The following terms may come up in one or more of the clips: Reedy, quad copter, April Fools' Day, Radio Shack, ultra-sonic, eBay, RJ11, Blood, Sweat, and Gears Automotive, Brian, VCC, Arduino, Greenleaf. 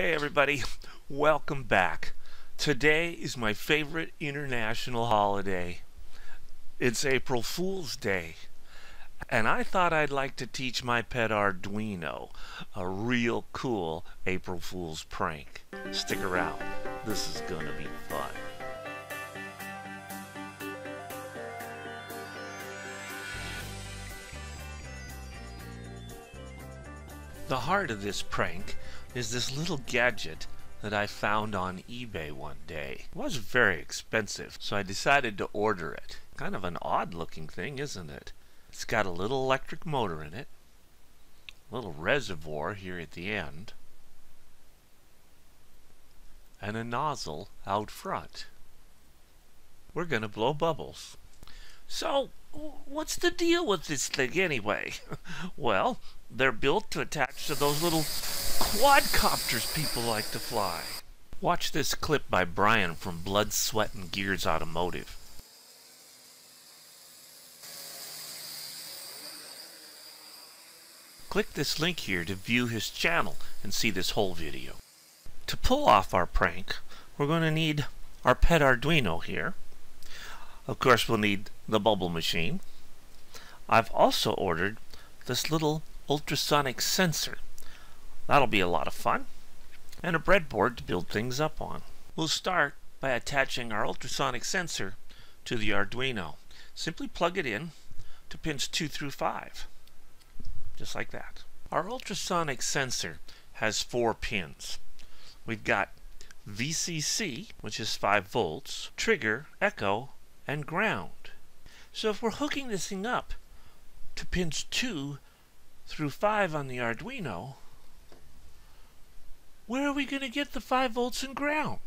Hey everybody, welcome back. Today is my favorite international holiday. It's April Fool's Day, and I thought I'd like to teach my pet Arduino a real cool April Fool's prank. Stick around, this is gonna be fun. The heart of this prank is this little gadget that I found on eBay one day. It was very expensive, so I decided to order it. Kind of an odd looking thing, isn't it? It's got a little electric motor in it, a little reservoir here at the end, and a nozzle out front. We're gonna blow bubbles. So, what's the deal with this thing anyway? Well, they're built to attach to those little quadcopters people like to fly. Watch this clip by Brian from Blood, Sweat, and Gears Automotive. Click this link here to view his channel and see this whole video. To pull off our prank, we're going to need our pet Arduino here. Of course, we'll need the bubble machine. I've also ordered this little ultrasonic sensor. That'll be a lot of fun. And a breadboard to build things up on. We'll start by attaching our ultrasonic sensor to the Arduino. Simply plug it in to pins 2 through 5. Just like that. Our ultrasonic sensor has 4 pins. We've got VCC, which is 5 volts, trigger, echo, and ground. So if we're hooking this thing up to pins 2 through 5 on the Arduino, where are we going to get the 5 volts and ground?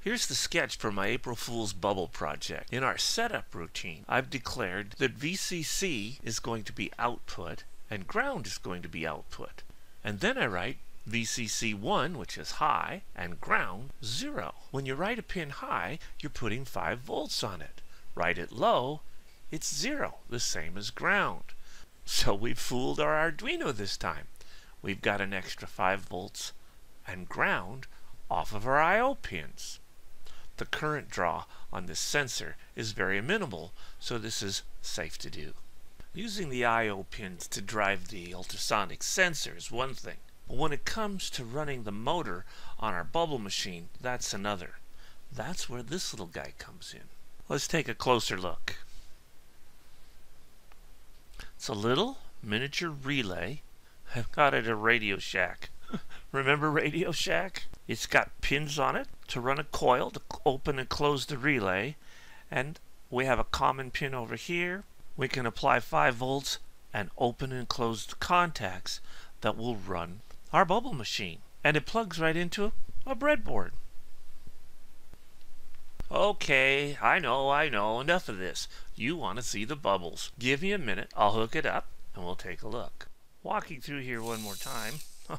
Here's the sketch for my April Fool's bubble project. In our setup routine, I've declared that VCC is going to be output and ground is going to be output. And then I write VCC 1, which is high, and ground 0. When you write a pin high, you're putting 5 volts on it. Write it low, it's 0, the same as ground. So we've fooled our Arduino this time. We've got an extra 5 volts and ground off of our I/O pins. The current draw on this sensor is very minimal, so this is safe to do. Using the I/O pins to drive the ultrasonic sensor is one thing, but when it comes to running the motor on our bubble machine, that's another. That's where this little guy comes in. Let's take a closer look. It's a little miniature relay. I've got it at Radio Shack. Remember Radio Shack? It's got pins on it to run a coil to open and close the relay, and we have a common pin over here. We can apply 5 volts and open and close the contacts that will run our bubble machine, and it plugs right into a breadboard. Okay, I know, enough of this. You want to see the bubbles. Give me a minute, I'll hook it up and we'll take a look. Walking through here one more time.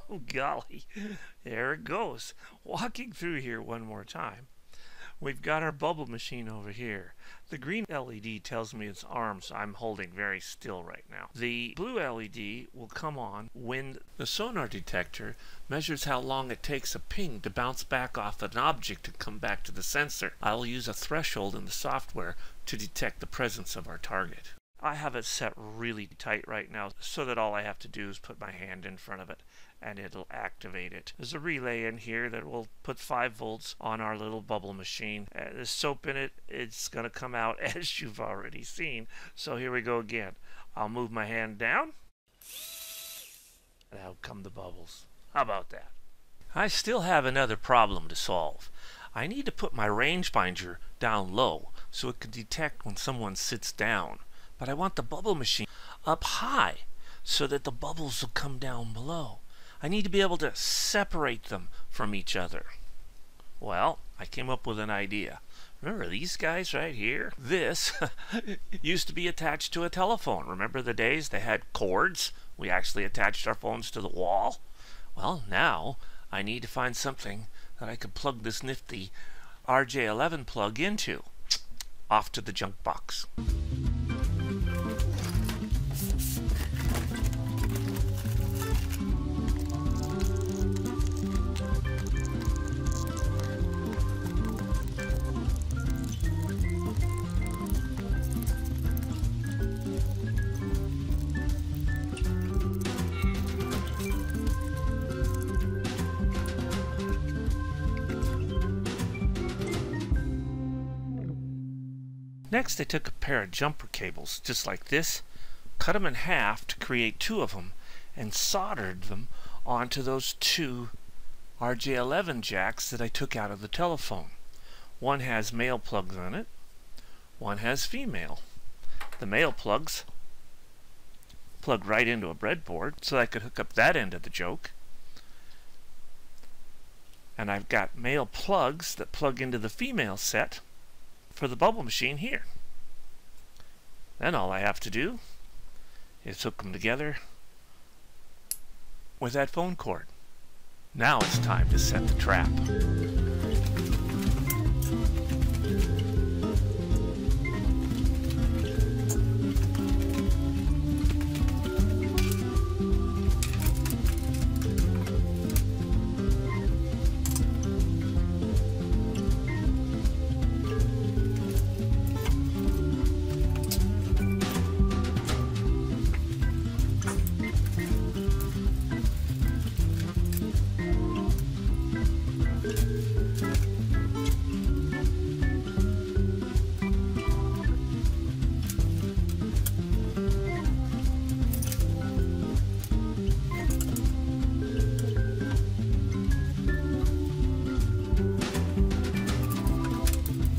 Oh golly, there it goes. Walking through here one more time. We've got our bubble machine over here. The green LED tells me it's armed, so I'm holding very still right now. The blue LED will come on when the sonar detector measures how long it takes a ping to bounce back off an object and come back to the sensor. I'll use a threshold in the software to detect the presence of our target. I have it set really tight right now so that all I have to do is put my hand in front of it and it'll activate it. There's a relay in here that will put 5 volts on our little bubble machine. There's soap in it. It's going to come out as you've already seen. So here we go again. I'll move my hand down and out come the bubbles. How about that? I still have another problem to solve. I need to put my rangefinder down low so it can detect when someone sits down. But I want the bubble machine up high so that the bubbles will come down below. I need to be able to separate them from each other. Well, I came up with an idea. Remember these guys right here? This used to be attached to a telephone. Remember the days they had cords? We actually attached our phones to the wall. Well, now I need to find something that I could plug this nifty RJ11 plug into. Off to the junk box. Next, they took a pair of jumper cables, just like this, cut them in half to create two of them, and soldered them onto those two RJ11 jacks that I took out of the telephone. One has male plugs on it, one has female. The male plugs plug right into a breadboard, so I could hook up that end of the joke. And I've got male plugs that plug into the female set for the bubble machine here. Then all I have to do is hook them together with that phone cord. Now it's time to set the trap.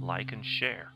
Like and share.